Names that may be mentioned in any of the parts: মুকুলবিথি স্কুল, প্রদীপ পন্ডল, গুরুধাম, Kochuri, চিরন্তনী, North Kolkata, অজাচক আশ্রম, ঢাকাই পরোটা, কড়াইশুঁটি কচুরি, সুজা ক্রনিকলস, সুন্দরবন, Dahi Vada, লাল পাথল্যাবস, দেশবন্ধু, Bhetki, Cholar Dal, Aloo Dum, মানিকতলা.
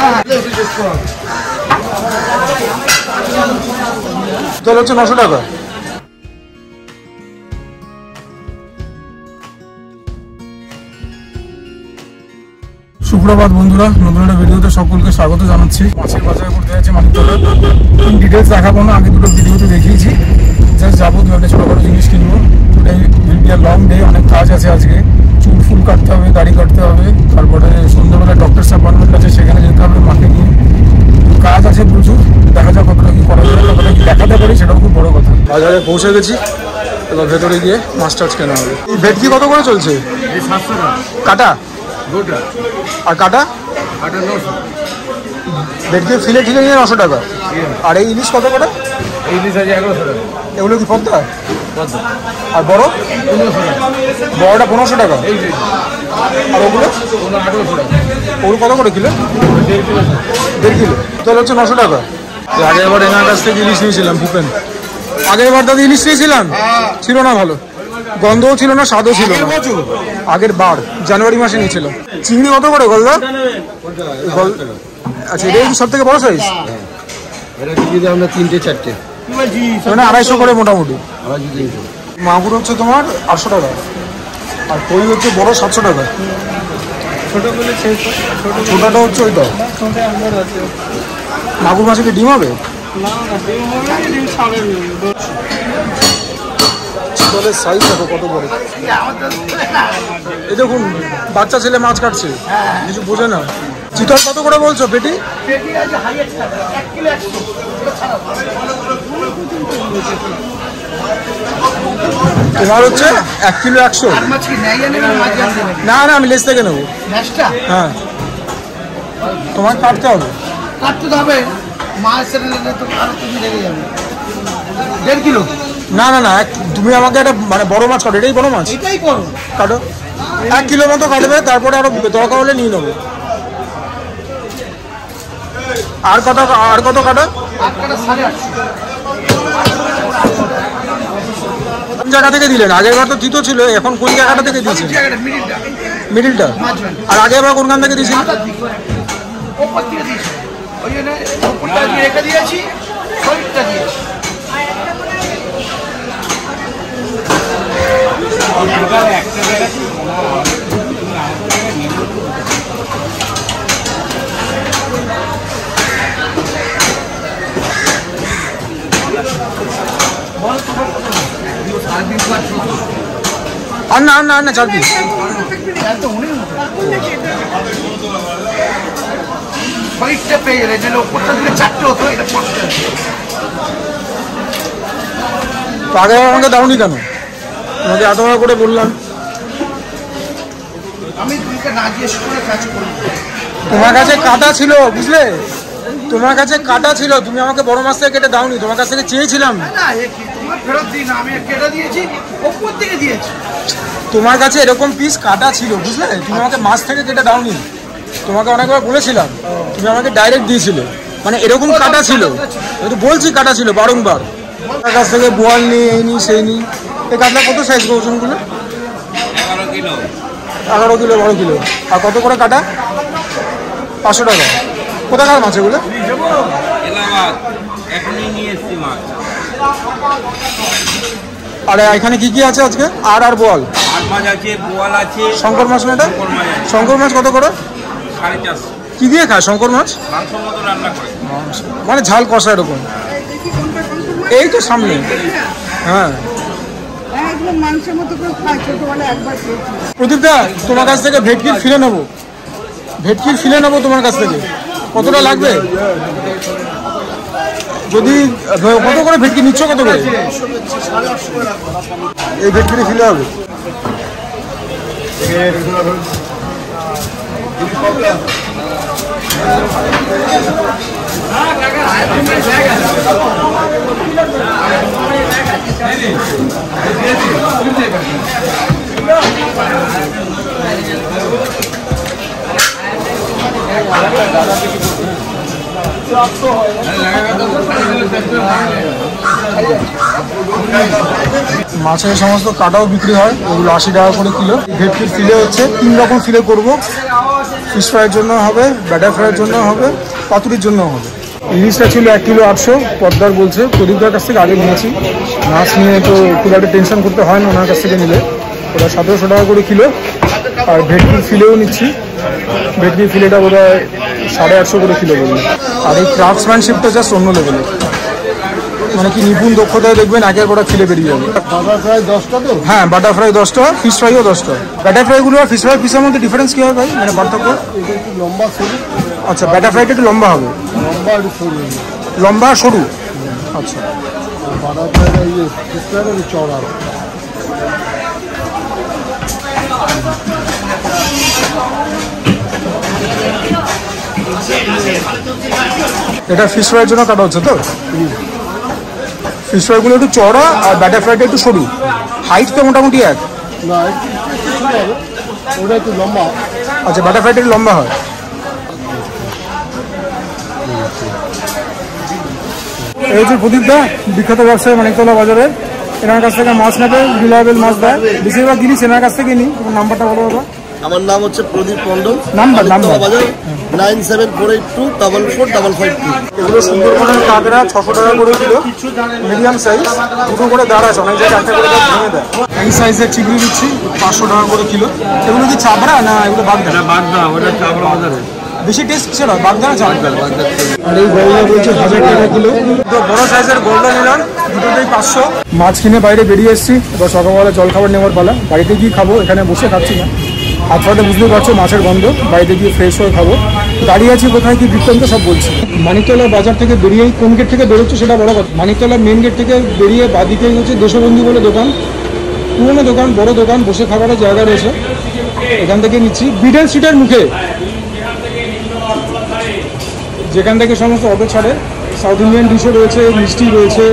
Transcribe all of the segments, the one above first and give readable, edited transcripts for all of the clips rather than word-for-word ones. दल हम 900 টাকা সুপ্রভাত বন্ধুরা নতুন একটা ভিডিওতে সকলকে স্বাগত জানাচ্ছি মাছের বাজার ঘুরতে যাচ্ছি মানিকতলা ডিটেইলস দেখাবো না আগে দুটো ভিডিওতে দেখিয়েছি জাস্ট যাবো দুটো ছোট বড় জিনিস কিনবো today will be a long day অনেক কাজ আছে আজকে চুল ফুল কাটতে হবে দাড়ি কাটতে হবে তারপরে সুন্দরবেলা ডক্টর সাহেবের কাছে সেখানে যেতে হবে মাকে নিয়ে কাজ আছে প্রচুর দেখা যাক কতটা কি করা যায় কতটা কি দেখাতে পারি সেটাও খুব বড় কথা বাজারে পৌঁছে গেছি এবার ভেতরে গিয়ে মাছ টাছ কেনা হবে এই ভেটকি কত করে চলছে এই 700 টাকা কাটা गोटा और काटा काटा 900 ভেটকি ফিলে ঠিক আছে 900 টাকা আর এই ইলিশ কত করে এই ইলিশ আছে 1100 টাকা এগুলো কি পদ্মা পদ্মা আর বড় 1500 টাকা বড়টা 1500 টাকা এই যে আর ওগুলো 1800 টাকা ওগুলো কত করে কিলো 1.5 কিলো 1.5 কিলো তাহলে হচ্ছে 900 টাকা আগেরবার এখান কাছ থেকে ইলিশ নিয়েছিলাম ভূপেন আগেরবার দাদা ইলিশ নিয়েছিলাম ছিল না ভালো গন্ধও ছিল না স্বাদও ছিল না আগের বার জানুয়ারি মাসে নিয়েছিল চিংড়ি কত করে গলদা আচ্ছা এটা কি সবথেকে বড় সাইজ এটা কি যদি আমরা 3-4 মানে 250 করে মোটামুটি মাগুর হচ্ছে তোমার 800 টাকা আর কই হচ্ছে বড় 700 টাকা ছোট বলে 600 ছোটটা হচ্ছে ওইটা মাগুর মাছে কি ডিম হবে না ডিম হবে ডিম ছাড়ে বলে সাইজ দেখো কত বড় এই দেখুন বাচ্চা ছেলে মাছ কাটছে কিছু বোঝে না চিতল কত করে বলছো পেটি পেটি আছে হাইয়েস্ট 1 কিলো 100 এবার হচ্ছে 1 কিলো 100 আর মাছ কি নাইয়া নেবেন মাছ আছে না না আমি লেস থেকে নেব নেসটা হ্যাঁ তোমার কাটতে হবে মাছ এর নিতে তো আর তুমি রেগে যাবে 1.5 কিলো না না না তুমি আমাকে একটা মানে বড় মাছ কাটো এটাই বড় মাছ এটাই করো কাটো 1 কিলো মতো কাটবে তারপরে আরো দরকার হলে নিয়ে নেবো আর কত কাটো আর কাটা 850 কোন জায়গা থেকে দিলেন আগেরবার তো তিতো ছিল এখন কোন জায়গাটা থেকে দিয়েছেন মিডলটা আর আগেরবার কোনখান থেকে দিয়েছিলেন ওপর থেকে দিয়েছি ওই যে ওপরটা দিয়ে রেখে দিয়েছি ওইটা দিয়েছি अन्ना चल दी आगे আমাকে দাওনি কেন আমাকে এত বড় করে বললাম আমি তোমাকে না জিজ্ঞেস করে কাজ করব তোমার কাছে কাটা ছিল বুঝলে তোমার কাছে কাটা ছিল তুমি আমাকে বড় মাছ থেকে কেটে দাওনি তোমার কাছে থেকে চেয়েছিলাম না না এ কি তোমার ফেরত দিন আমি কেটে দিয়েছি ওপর থেকে দিয়েছি তোমার কাছে এরকম পিস কাটা ছিল বুঝলে তুমি আমাকে মাছ থেকে কেটে দাওনি তোমাকে অনেকবার বলেছিলাম তুমি আমাকে ডাইরেক্ট দিয়েছিলে মানে এরকম কাটা ছিল আমি বলছি কাটা ছিল বারংবার তোমার কাছ থেকে বোয়াল নিয়ে এই নি সেই নি এই কাতলা কত সাইজ ওজনগুলো 11 কিলো 12 কিলো আর কত করে কাটা 500 টাকা কোথাকার মাছ এগুলো আরে এখানে কি আছে আজকে আর বোয়াল আছে বোয়াল আছে শঙ্কর মাছ না এটা শঙ্কর মাছ কত করে 450 কি দিয়ে খায় শঙ্কর মাছ মাংসের মতো রান্না করে মানে ঝাল কষা এরকম এই তো সামনে হ্যাঁ একদম মাংসের মতো করে খায় ছোটবেলা একবার খেয়েছি প্রদীপ দা তোমার কাছ থেকে ভেটকির ফিলে নেব তোমার কাছ থেকে কতটা লাগবে যদি কত করে ভেটকি নিচ্ছ কত করে এই ভেটকির ফিলে হবে মাছের সমস্ত কাটাও বিক্রি হয় ওগুলো 80 টাকা করে কিলো ভেটকির ফিলে হচ্ছে 3 রকম ফিলে করবো फिश फ्राइर जो है बैटर फ्राइर जो है पातुरिर जो है इलिशा छिल 1 किलो 800 पद्दार बोलते प्रदीपदार काछ आगे नहीं माँच नहीं तो खूब एक टेंशन करते हैं ना वनारे मिले वो 1700 टाका करे किलो और भेटकिर फिलेओ निच्छि भेटकिर फिलेटा बोध है 850 करे किलो बोल और ये क्राफ्ट्समैनशिपटा जस्ट अन्य लेवल माने कि निपुण दक्षता देखें आगे बड़ा फिले बेरिए जाए बाटार फ्राई 10टा तो हाँ बाटार फ्राई 10टा फिश फ्राइओ 10टा बैटार फ्राइगुलो और फिश फ्राई फिशेर मध्य डिफारेंस क्या है भाई मैंने पार्थक्य लम्बा अच्छा बैटार फ्राइटा एक लम्बा है लम्बा सरु अच्छा बाटार फ्राइटा ये फिश फ्राइटा एक चौड़ा এটা ফিশ ফ্রাইর জন্য কাটা হচ্ছে তো ফিশ ফ্রাইগুলো একটু চওড়া আর ব্যাটার ফ্রাইটা একটু সরু হাইট তো মোটামুটি এক না ওটা একটু লম্বা আচ্ছা ব্যাটার ফ্রাইটা একটু লম্বা হয় এই যে প্রদীপদা বিখ্যাত ব্যবসায়ী মানিকতলা বাজারে এনার কাছ থেকে মাছ নেবে রিলায়েবল মাছ দেয় বেশিরভাগ জিনিস এনার কাছ থেকে নিই নাম্বারটা বলো বাবা আমার নাম হচ্ছে প্রদীপ পন্ডল নাম্বার বাজার 9748244552 এগুলো সুন্দরবনের কাঁকড়া 600 টাকা করে কিলো মিডিয়াম সাইজ দুটো করে দাঁড় আছে অনেক জায়গায় একটা করে ভেঙে দেয় এই সাইজের চিংড়ি দিচ্ছি 500 টাকা করে কিলো এগুলো কি চাবড়া না এগুলো বাগদা না বাগদা ওটা চাবড়া বাজারে বেশি টেস্ট ছিল বাগদা না চাবড়া বাগদা আর এই গলদা বলছে 1000 টাকা কিলো তো বড় সাইজের গলদা নিলাম দুটোতেই 500 মাছ কিনে বাইরে বেরিয়ে এসেছি তো সকালবেলা জল খাবার নেওয়ার পালা বাড়িতে গিয়ে খাবো এখানে বসে খাচ্ছি না हाथ फाटे बुझते ही माछेर गंध बाड़ीते गिये फ्रेश होये खाबो दाड़िये आछि कोथाय कि बिक्रांत सब बोलछे मानिकतला बाजार थेके बेरिये कोन गेट थेके बेरोच्छो सेटा बड़ो कथा मानिकतला मेन गेट थेके बेरिये बादिकेई होच्छे देशबंधु बोले दोकान पुरानो दोकान बड़ो दोकान बसे खाबारेर जायगा रयेछे एखान थेके निच्छि बिडल स्ट्रीटेर मुखे जेखान थेके समस्त अटो छाड़े साउथ इंडियान डिशो रयेछे मिष्टि रयेछे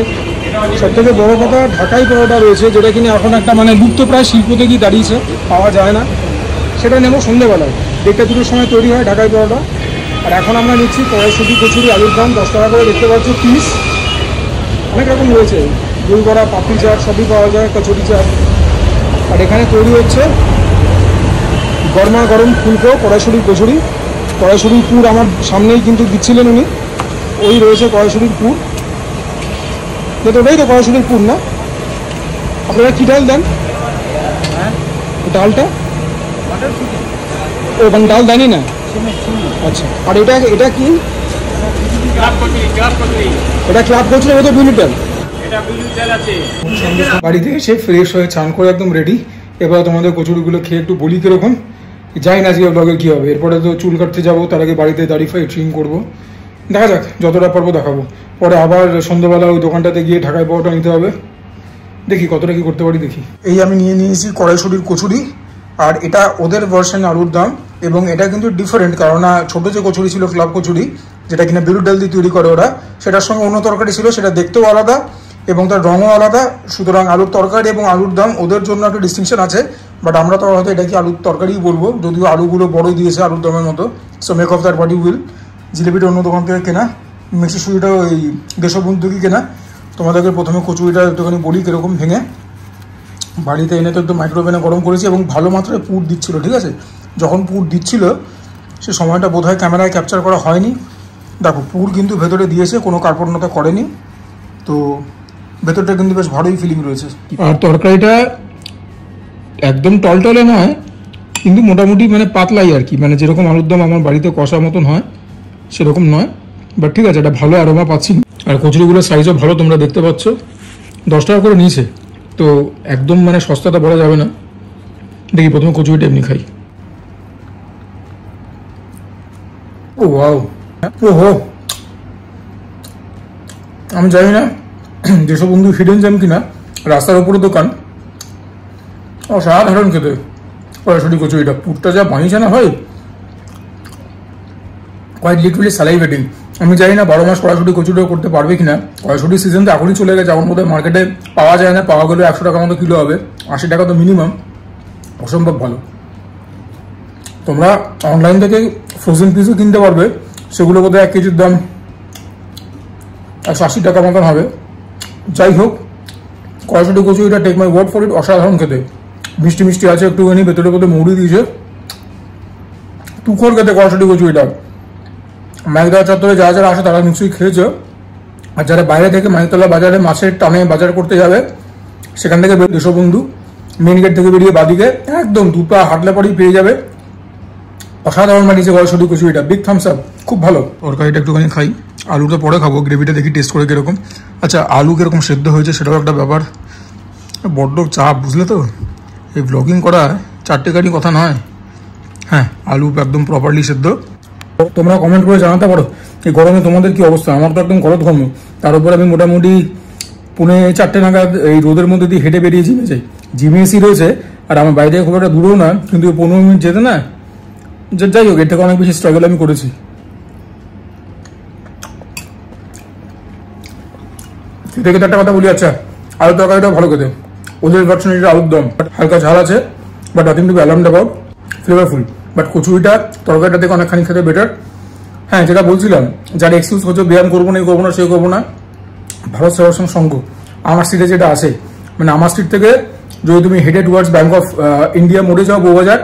सबथेके बड़ो कथा ढाकाई परोटा रयेछे जेटा किना एखन एकटा माने लुप्तप्राय शिल्पते कि दाड़ियेछे पावा जाय ना সেটা নেব সন্ধ্যাবেলায় দেড়টা দুটোর সময় তৈরি হয় ঢাকায় পরোটা আর এখন আমরা নিচ্ছি কড়াইশুঁটি কচুরি আলুর দাম 10 টাকা করে দেখতে পাচ্ছি পিস অনেক রকম রয়েছে দই বড়া পাপড়ি চাট সবই পাওয়া যায় কচুরি চাট আর এখানে তৈরি হচ্ছে গরমা গরম ফুলকো কড়াইশুঁটি কচুরি কড়াইশুঁটির পুর আমার সামনেই কিন্তু দিচ্ছিলেন উনি ওই রয়েছে কড়াইশুঁটির পুর এটা ওটাই তো কড়াইশুঁটির পুর না আপনারা কী ডাল দেন হ্যাঁ ডালটা ओ बन डाल दानी ना अच्छा और इटा इटा की इटा क्लाब कोचले वो तो बिल्डर इटा बिल्डर আছে বাড়ি থেকে সে ফ্রেশ হয়ে চান করে একদম রেডি এবারে তোমাদের কচুরিগুলো খেয়ে একটু বলি কি রকম জানি না আজকে ব্লগে কি হবে এরপরে তো চুল কাটতে যাব তার আগে বাড়িতে দাড়ি ফাই ট্রিম করব দেখা যাক যতটা পারবো দেখাবো পরে আবার সন্ধ্যাবেলা ওই দোকানটাতে গিয়ে ঢাকায় পরোটা নিতে হবে দেখি কতটা কি করতে পারি দেখি এই আমি নিয়ে নিয়েছি কড়াইশুঁটির কচুরি আর এটা ওদের ভার্সন আলুর দাম এবং এটা কিন্তু ডিফারেন্ট কারণ ছোটো যে কচুরি ছিল ক্লাব কচুরি যেটা কিনা বিউলির ডাল দিয়ে তৈরি করে ওরা সেটার সঙ্গে অন্য তরকারি ছিল সেটা দেখতেও আলাদা এবং তার রঙও আলাদা সুতরাং আলুর তরকারি এবং আলুর দাম ওদের জন্য একটা ডিস্টিংশন আছে বাট আমরা তো হয়তো এটাকে আলুর তরকারিই বলবো যদিও আলুগুলো বড়ই দিয়েছে আলুর দামের মতো so make of that what you will জিলিপিটা অন্য দোকান থেকে কেনা মিষ্টি সুজিটাও এই দেশবন্ধুকি কেনা তোমাদেরকে প্রথমে কচুরিটা একটুখানি বলি কীরকম ভেঙে বাড়িতে এনে তো একদম মাইক্রোওভেনে গরম করেছি এবং ভালো মাত্রায় পুর দিচ্ছিল ঠিক আছে যখন পুর দিচ্ছিল সে সময়টা বোধহয় ক্যামেরায় ক্যাপচার করা হয়নি দেখো পুর কিন্তু ভেতরে দিয়েছে কোনো কার্পণ্যতা করেনি তো ভেতরটা কিন্তু বেশ ভালোই ফিলিং রয়েছে আর তরকারিটা একদম টলটলে নয় কিন্তু মোটামুটি মানে পাতলাই আর কি মানে যেরকম আলুর দম আমার বাড়িতে কষা মতন হয় সেরকম নয় বাট ঠিক আছে এটা ভালো আরোমা পাচ্ছি আর কচুরিগুলোর সাইজও ভালো তোমরা দেখতে পাচ্ছ 10 টাকা করে নিয়েছে তো একদম মানে সস্তাটা বলা যাবে না দেখি প্রথমে কচুরিটা এমনি খাই ও ওয়াও ওহো আমি জানি না যেসব বন্ধু হিডেন জ্যাম কিনা রাস্তার উপরে দোকান অসাধারণ খেতে কড়াইশুঁটি কচুরিটা পুরটা যা বানিয়েছে না ভাই কোয়াইট লিকুইডলি স্যালাইভেটিং আমি জানি না 12 মাস কড়াইশুঁটি কচুরিটাও করতে পারবে কিনা কড়াইশুঁটি সিজন তো এখনই চলে গেছে এখন বোধহয় মার্কেটে পাওয়া যায় না পাওয়া গেলেও 100 টাকা মতো কিলো হবে 80 টাকা তো মিনিমাম অসম্ভব ভালো তোমরা অনলাইন থেকে ফ্রোজেন পিসও কিনতে পারবে সেগুলো বোধহয় 1 কেজির দাম 180 টাকা মতন হবে যাই হোক কড়াইশুঁটি কচুরিটা take my word for it অসাধারণ খেতে মিষ্টি মিষ্টি আছে একটুখানি ভেতরে বোধহয় মৌরি দিয়েছে कलकाता कड़ाशुटी कचुरी মানিকতলা चत्वरे जरा जरा आसो तारा निश्चयई खेयेछो और जरा बाइरे थेके মানিকতলা बाजारे मासेर टाने बाजार करते जाबे सेखान थेके देशो बंधु मेन गेट थेके बेरिये बादिके एकदम दुपा हाटले पड़ेई पेये जाबे असाधारण मानिकतला कड़ाशुटी कचुरिटा बिग थाम्स आप खूब भालो तरकारिटा एकटुखानि खाई आलूटा पड़े खाबो ग्रेविटा देखी टेस्ट करे किरकम अच्छा आलू किरकम सिद्ध होयेछे सेटाও একটা ব্যাপার বড় চাপ বুঝলে তো এই ব্লগিং করা চারটি গাড়ি কথা নয় হ্যাঁ আলু একদম প্রপারলি সিদ্ধ तुम्हारा कमेंट कर जानाते पारो कि गरमे तुम्हारे कि अवस्था आमार तो एकदम गलत घर्म तार उपर आमी मोटामुटी पुणे चारटे नागाद এই রোদের মধ্যে দিয়ে হেঁটে বেরিয়ে জিমে যাই জিমে এসি রয়েছে আর আমার বাইরে খুব একটা দূরও না কিন্তু 15 মিনিট যেতে না যাই হোক এটা অনেক বেশি স্ট্রাগল আমি করেছি দেখে একটা কথা বলি আচ্ছা আলু তরকারিটা ভালো করে ওদের ভার্সন এটা আলুর দম বাট হালকা ঝাল আছে but I think too alarmed about flavourful but कचुरीटा तरकारीटा देखे अनेकखानी खेते बेटार हाँ जेटा जार एक्सक्यूज हो व्यायाम करब ना करब ना से करब ना भारत सेवाश्रम संघ आमार स्ट्रीटे जेटा आसे माने आमार स्ट्रीट थेके जो तुम हेडे टुवार्ड्स बैंक अफ इंडिया मोड़े जाओ बौबाजार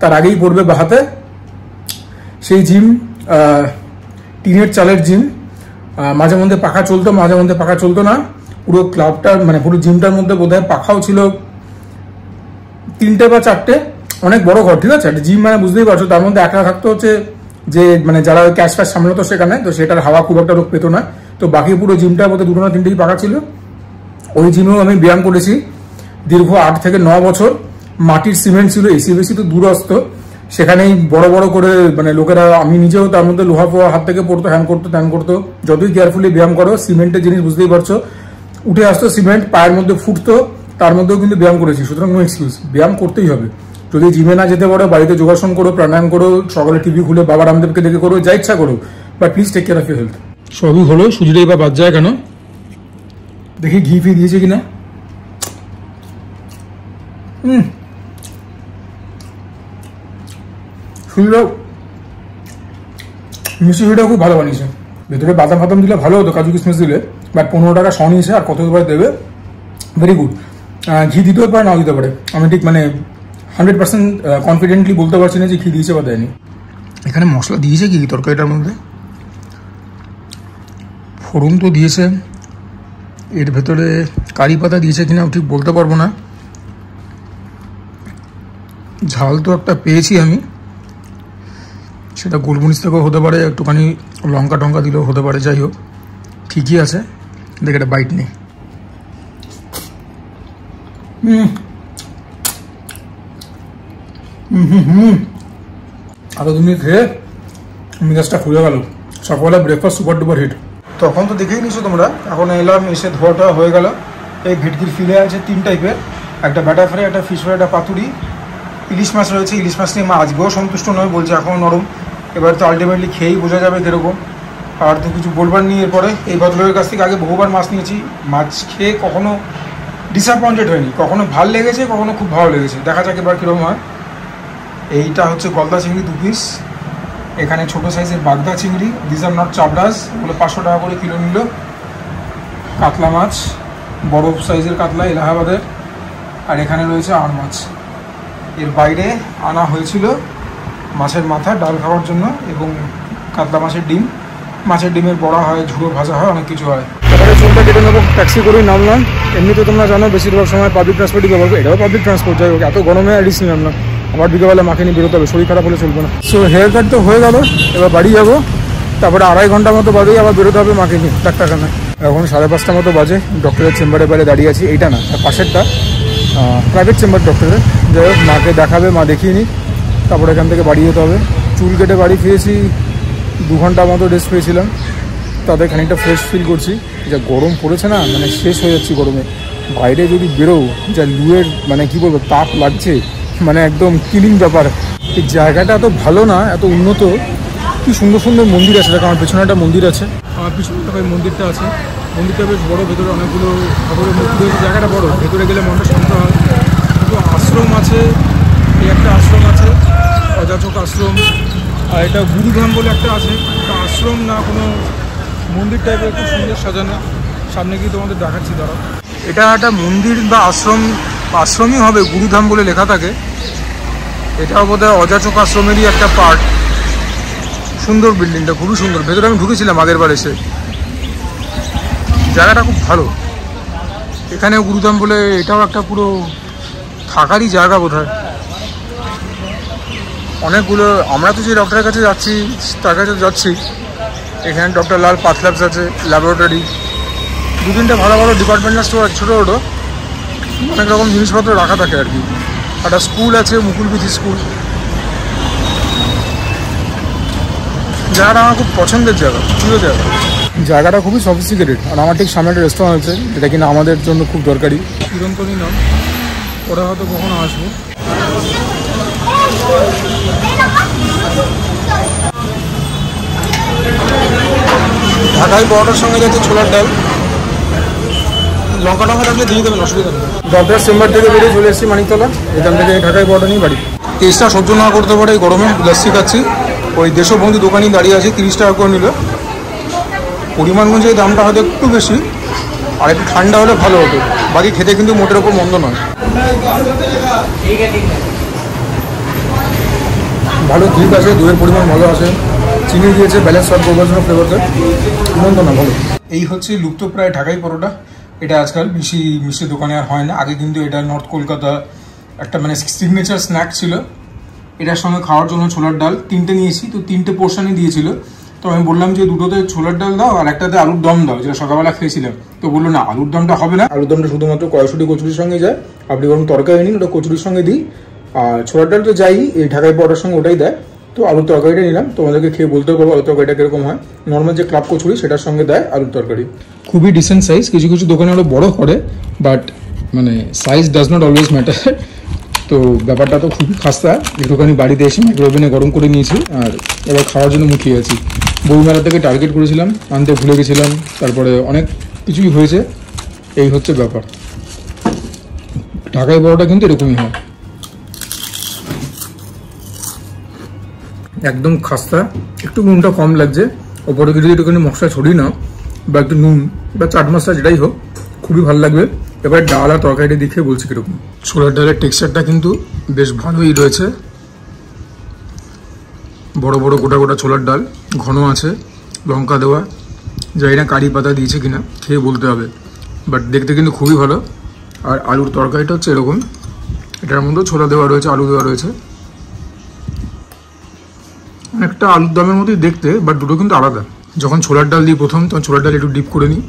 तार आगेई पड़बे बाहाते सेई जिम टीनेर चालेर जिम माझे मध्य पाखा चलतो माझे मध्य पाखा चलतो ना पुरो क्लाबटार माने पुरो जिमटार मध्य बोधहय पाखाओ छिलो 3टे বা 4টে अनेक बड़ो घर ठीक है जिम मैं बुझते ही मध्य एका थकते हे मैं जरा कैश फैश सामलात से तो हावा खूब एक रोग पेत ना तो बाकी पूरा जिमटार मत दूटो ना 3टे ही पाखा छिलो ओई जिमेओ आमी व्यायाम करेछि दीर्घ 8 থেকে 9 बछर माटिर सीमेंट छिलो एसि बेसि तो दूरस्थ सेखानेई बड़ो बड़ो करे माने लोकेरा आमी निजेओ तार मध्य लोहा फोहा हाथ थेके पड़तो हैन करतो ध्यान करतो जतोई केयारफुली व्यायाम करो सीमेंटेर जिनिस बुझतेई पारछो उठे आसतो सीमेंट पायेर मध्य फुटतो तार मध्येओ किन्तु व्यायाम करेछि सुतरां नो एक्सक्यूज व्यायाम करतेई होबे जो जिमे ना जो बाड़ीते योगासन करो प्राणायाम करो सकाले टीवी खुले बाबा रामदेव के देखे करो जा इच्छा करो but please take care of your health सब ही हलो सूजी बद जाए क्या देखिए घी फी दिए कि ना मिशी सूजी खूब भलो बनिए भेतरे बदाम फदाम दी भलो हतो काजू किशमिश दी बाट 15 টাকা श नहीं और कत देवे भेरि गुड घी दीते ना दीते ठीक मैंने 100% कन्फिडेंटली बोलते पारछि ना जे घी दिएछे बा देयनि एखाने मसला दिएछे कि तरकारिटार मध्ये फोड़न तो दिएछे एर भेतरे कारी पाता दिएछे किना ठीक बोलते पारबो ना झाल तो एकटा पेयेछि आमि सेटा गोलमरिच थेकेओ होते पारे एकटुखानि लंका टंका दिलेओ होते पारे जाई होक ठीकई आछे देख एटा बाइट नेइ आलो तुम खे मिजाज खुले गल सकाल ब्रेकफास्ट सुपर डुपर हिट तक तो देखे ही तुम्हारा एलम इसे धोटा हो गल भेटकिर फिले आज 3 टाइपर एक बैटा फ्राई एक फिश फ्राई एक पातुड़ी इलिश माछ रही है इलिश माछ नहीं आज भी सन्तुष्ट नय बोल नरम एबार तो आल्टिमेटली खेई बोझा जाए कम और तो किछु बोलबार नहीं भद्रलोकेर काछ थेके आगे बहुबार माछ नियेछि माछ खेये कखनो डिसअपॉइंटेड हयनि कखनो भालो लेगेछे कखनो खूब भालो लेगेछे देखा जाक एबार किरकम हय এইটা হচ্ছে গলদা চিংড়ি 2 পিস এখানে ছোট সাইজের বাগদা চিংড়ি দিস আর নট চাবড়াস বলে 500 টাকা করে কিলো নিল কাতলা মাছ বড় সাইজের কাতলা এলাহাবাদের আর এখানে রয়েছে আর মাছ এর বাইরে আনা হয়েছিল মাছের মাথা ডাল খাওয়ার জন্য এবং কাতলা মাছের ডিম মাছের ডিমের বড়া হয় ঝুড়ো ভাজা হয় অনেক কিছু হয় তারপরে চলতে কেটে নেব ট্যাক্সি করে নামলাম এমনিতে তোমরা জানো বেশিরভাগ সময় পাবলিক ট্রান্সপোর্টই ব্যবহার করি এটাও পাবলিক ট্রান্সপোর্ট যাই হোক এত গরমে আর রিস্ক নিলাম না आर बिकेबेला माखे निয়ে बेरोতে হবে শরীর খারাপ হলে চলবে না সো হেয়ার কাট তো হয়ে গেল এবার বাড়ি যাব তারপরে 2.5 ঘন্টা মতো বাদেই আবার বেরোতে হবে মাকে নিয়ে ডাক্তারখানায় এখন 5:30 মতো বাজে ডক্টরের চেম্বারে বাইরে দাঁড়িয়ে আছি এইটা না পাশেরটা প্রাইভেট চেম্বার ডক্টরের যে মাকে দেখাবে মা দেখিয়েনি তারপরে এখান থেকে বাড়ি যেতে হবে চুল কেটে বাড়ি ফিরেছি 2 ঘন্টা মতো রেস্ট পেয়েছিলাম তাতে খানিকটা ফ্রেশ ফিল করছি যা গরম পড়েছে না মানে শেষ হয়ে যাচ্ছে গরমে বাইরে যদি বেরো যা লুয়ের মানে কী বলবো তাপ লাগছে মানে একদম কিলিং ব্যাপার এই জায়গাটা এত ভালো না এত উন্নত কি সুন্দর সুন্দর মন্দির আছে দেখো আমার পেছনে একটা মন্দির আছে আমার পিছনে তো ওই মন্দিরটা আছে মন্দিরটা বেশ বড় ভেতরে অনেকগুলো ঠাকুরের মূর্তি আছে জায়গাটা বড় ভেতরে গেলে মনটা শান্ত হয় তো আশ্রম আছে এই একটা আশ্রম আছে অজাচক আশ্রম আর এটা গুরুধাম বলে একটা আছে একটা আশ্রম না কোনো মন্দির টাইপের খুব সুন্দর সাজানো সামনে গিয়ে তোমাদের দেখাচ্ছি দাঁড়াও এটা একটা মন্দির বা আশ্রমই হবে গুরুধাম বলে লেখা থাকে এটাও বোধহয় অজাচক আশ্রমেরই একটা পার্ট। সুন্দর বিল্ডিংটা, খুবই সুন্দর। ভেতরে আমি ঢুকেছিলাম আগের বার এসে, জায়গাটা খুব ভালো। এখানে গুরুধাম বলে এটাও একটা পুরো থাকারই জায়গা বোধহয়। অনেকগুলো, আমরা তো যে ডক্টরের কাছে যাচ্ছি তার কাছে যাচ্ছি। এখানে ডক্টর লাল পাথল্যাবস আছে, ল্যাবরেটরি, দু তিনটা ভালো ভালো ডিপার্টমেন্টাল স্টোর আছে, ছোটো ছোটো অনেক রকম জিনিসপত্র রাখা থাকে আর কি। একটা স্কুল আছে, মুকুলবিথি স্কুল, জায়গাটা আমার খুব পছন্দের জায়গা, প্রিয় জায়গা। জায়গাটা খুবই সফিস্টিকেটেড। আর আমার ঠিক সামনে একটা রেস্তোরাঁ আছে যেটা কিনা আমাদের জন্য খুব দরকারি। চিরন্তনী নাম, ওরা হয়তো কখনো আসবো। ঢাকাই পরোটার সঙ্গে যাচ্ছে ছোলার ডাল, লঙ্কা টঙ্কা থাকলে দিয়ে দেবেন, অসুবিধা নেই। ডক্টর চেম্বার থেকে বেরিয়ে চলে এসেছি মানিকতলা, এখান থেকে ঢাকাই পরোটা নিয়ে বাড়ি। টেস্টটা সহ্য না করতে পারে এই গরমে, লস্যি খাচ্ছি। ওই দেশবন্ধু দোকানেই দাঁড়িয়ে আছি, 30 টাকা করে নিল। পরিমাণ অনুযায়ী দামটা হয়তো একটু বেশি, আর একটু ঠান্ডা হলে ভালো হতো। বাকি খেতে কিন্তু মোটের ওপর মন্দ নয়, ভালো। ঠিক আছে, দইয়ের পরিমাণ ভালো আছে, চিনি দিয়েছে ব্যালেন্স সব প্রবর্তন ফ্লেভারটা, মন্দ না, ভালো। এই হচ্ছে লুপ্তপ্রায় ঢাকাই পরোটা। এটা আজকাল বেশি মিষ্টি দোকানে আর হয় না, আগে কিন্তু এটা নর্থ কলকাতা একটা মানে সিগনেচার স্ন্যাক ছিল। এটার সঙ্গে খাওয়ার জন্য ছোলার ডাল তিনটে নিয়েছি, তো তিনটে পোর্শনই দিয়েছিল। তো আমি বললাম যে দুটোতে ছোলার ডাল দাও আর একটাতে আলুর দম দাও, যেটা সকালবেলা খেয়েছিলাম। তো বললো না, আলুর দমটা হবে না, আলুর দমটা শুধুমাত্র কড়াইশুঁটি কচুরির সঙ্গে যায়, আপনি বরং তরকারি নিন, ওটা কচুরির সঙ্গে দিই। আর ছোলার ডাল তো যাই, এই ঢাকাই পরোটার সঙ্গে ওটাই দেয়। তো আলুর তরকারিটা নিলাম, তোমাদেরকে খেয়ে বলতে পারবো আলুর তরকারিটা কিরকম হয়। নর্মাল যে ক্লাব কচুরি সেটার সঙ্গে দেয় আলুর তরকারি, খুবই ডিসেন্ট সাইজ। কিছু কিছু দোকানে আরও বড়ো করে, বাট মানে size does not always matter. তো ব্যাপারটা তো খুবই খাস্তা। একটুখানি বাড়িতে এসে মাইক্রোওভেনে গরম করে নিয়েছি, আর এবার খাওয়ার জন্য মুখিয়ে আছি। বউমেলা থেকে টার্গেট করেছিলাম, আনতে ভুলে গেছিলাম, তারপরে অনেক কিছুই হয়েছে। এই হচ্ছে ব্যাপার, ঢাকাই পরোটা কিন্তু এরকমই হয়, একদম খাস্তা। একটু নুনটা কম লাগছে, ওপরে যদি একটুখানি মশলা ছড়িয়ে নাও বা একটু নুন বা চাট মশলা যেটাই হোক, খুবই ভালো লাগবে। এবার ডাল আর তরকারিটা দেখে বলছি কীরকম। ছোলার ডালের টেক্সচারটা কিন্তু বেশ ভালোই রয়েছে, বড় বড় গোটা গোটা ছোলার ডাল, ঘন আছে, লঙ্কা দেওয়া, যাই না কারি পাতা দিয়েছে কিনা খেয়ে বলতে হবে, বাট দেখতে কিন্তু খুবই ভালো। আর আলুর তরকারিটা হচ্ছে এরকম, এটার মধ্যেও ছোলা দেওয়া রয়েছে, আলু দেওয়া রয়েছে, একটা আলুর দমের মতোই দেখতে, বাট দুটো কিন্তু আলাদা। যখন ছোলার ডাল দিই প্রথম, তখন ছোলার ডাল একটু ডিপ করে নিই।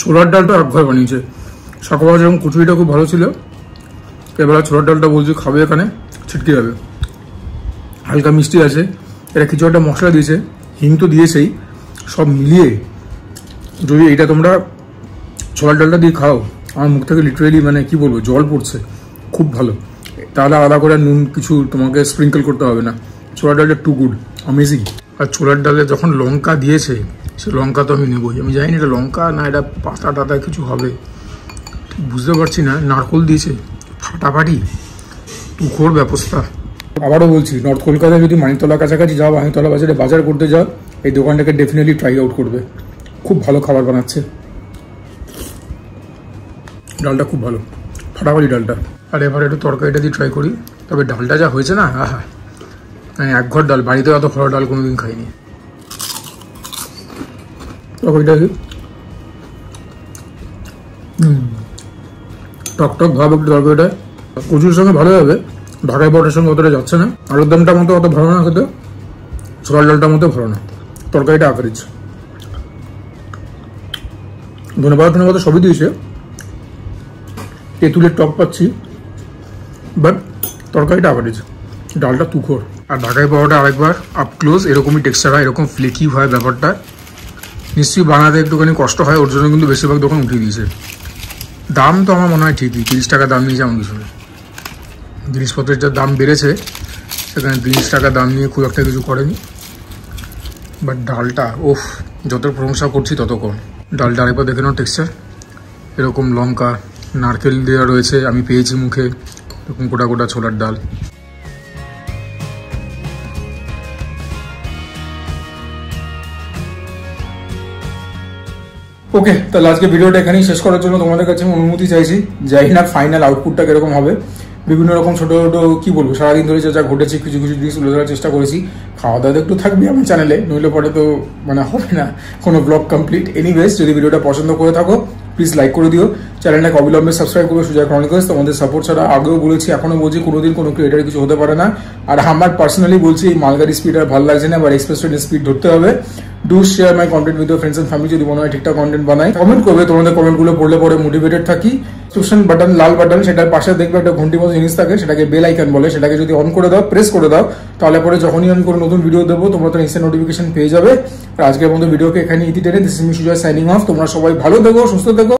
ছোলার ডালটা এক ঘর বানিয়েছে, সকালবেলা যেরকম কচুরিটা খুব ভালো ছিল, এবার ছোলার ডালটা বলছি খাবে, এখানে ছিটকে যাবে। হালকা মিষ্টি আছে, এটা কিছু একটা মশলা দিয়েছে, হিং তো দিয়েছেই। সব মিলিয়ে যদি এটা তোমরা ছোলার ডালটা দিয়ে খাও, আমার মুখ থেকে লিটারেলি মানে কি বলবো, জল পড়ছে, খুব ভালো। তাহলে আলাদা করে নুন কিছু তোমাকে স্প্রিঙ্কল করতে হবে না, ছোলার ডালটা টু গুড, অ্যামেজিং। আর ছোলার ডালে যখন লঙ্কা দিয়েছে, সে লঙ্কা তো আমি নেবই। আমি জানি না এটা লঙ্কা না এটা পাতা টাতা কিছু হবে, বুঝতে পারছি না। নারকোল দিয়েছে, ফাটাফাটি উখোর ব্যবস্থা। আবারও বলছি, নর্থ কলকাতায় যদি মানিকতলা কাছাকাছি যাও, মানিকতলা বাজারে বাজার করতে যাও, এই দোকানটাকে ডেফিনেটলি ট্রাই আউট করবে, খুব ভালো খাবার বানাচ্ছে। ডালটা খুব ভালো, ফাটাফাটি ডালটা। আর এবার একটু তরকারিটা দিয়ে ট্রাই করি। তবে ডালটা যা হয়েছে না, হ্যাঁ হ্যাঁ, মানে এক ঘর ডাল, বাড়িতে অত ভালো ডাল কোনোদিন খাইনি। তরকারিটা টকটক ভাব একটু, তরকারিটা কচুর সঙ্গে ভালো হবে, ঢাকাই পরোটার সঙ্গে অতটা যাচ্ছে না। আলুর দমটা মতো অত ভালো না খেতে, ছোলার ডালটার মতো ভালো না, তরকারিটা আকারিজ। ধন্যবাদ, ধন্যবাদ সবই দিয়েছে, তেঁতুলের টক পাচ্ছি, বাট তরকারিটা আকারিজ, ডালটা তুখোর। আর ঢাকাই পরোটা আরেকবার আপ ক্লোজ, এরকমই টেক্সচার হয়, এরকম ফ্লেকি হয় ব্যাপারটা। নিশ্চয়ই বানাতে একটুখানি কষ্ট হয়, ওর জন্য কিন্তু বেশিরভাগ দোকান উঠিয়ে দিয়েছে। দাম তো আমার মনে হয় ঠিকই, 30 টাকা দাম নিয়েছে আমার কিছু না, জিনিসপত্রের যা দাম বেড়েছে সেখানে 30 টাকা দাম নিয়ে খুব একটা কিছু করেনি। বাট ডালটা ওফ, যত প্রশংসা করছি তত কম। ডালটা আরেকবার দেখে নাও টেক্সচার, এরকম লঙ্কা নারকেল দেওয়া রয়েছে, আমি পেয়েছি মুখে, এরকম গোটা গোটা ছোলার ডাল। ओके তাহলে আজকে ভিডিওটা এখানেই শেষ করার জন্য তোমাদের কাছে আমি অনুমতি চাইছি। জানি না ফাইনাল আউটপুটটা কিরকম হবে, বিভিন্ন রকম ছোটো ছোটো কী বলবো সারাদিন ধরে যা যা ঘটেছে কিছু কিছু জিনিস তুলে ধরার চেষ্টা করেছি। খাওয়া দাওয়া একটু থাকবে আমার চ্যানেলে, নইলে পরে তো মানে হবে না কোনো ব্লগ কমপ্লিট। এনিওয়েজ যদি ভিডিওটা পছন্দ করে থাকো প্লিজ লাইক করে দিও, চ্যানেলটাকে অবিলম্বে সাবস্ক্রাইব করবে। সুজা ক্রনিকলস তোমাদের সাপোর্ট ছাড়া আগেও বলেছি এখনও বলছি কোনোদিন কোনো ক্রিয়েটার কিছু হতে পারে না। আর আমার পার্সোনালি বলছি এই মালগাড়ি স্পিড আর ভালো লাগছে না, আবার এক্সপ্রেস ট্রেনের স্পিড ধরতে হবে। Do share my content with your friends and family, যদি মনে হয় ঠিকঠাক কন্টেন্ট বানাই কমেন্ট করবে, তোমাদের কমেন্টগুলো পড়লে পরে মোটিভেটেড থাকি। সাবস্ক্রিপশন বাটন লাল বাটন সেটার পাশে দেখবে একটা ঘন্টি মতো জিনিস থাকে, সেটাকে বেল আইকন বলে, সেটাকে যদি অন করে দাও প্রেস করে দাও তাহলে পরে যখনই আমি কোনো নতুন ভিডিও দেবো তোমরা তো ইনস্ট্যান্ট নোটিফিকেশন পেয়ে যাবে। আর আজকের মতো ভিডিওকে এখানে ইতি টেনে this me Sujoy signing off. তোমরা সবাই ভালো থেকো, সুস্থ থেকো।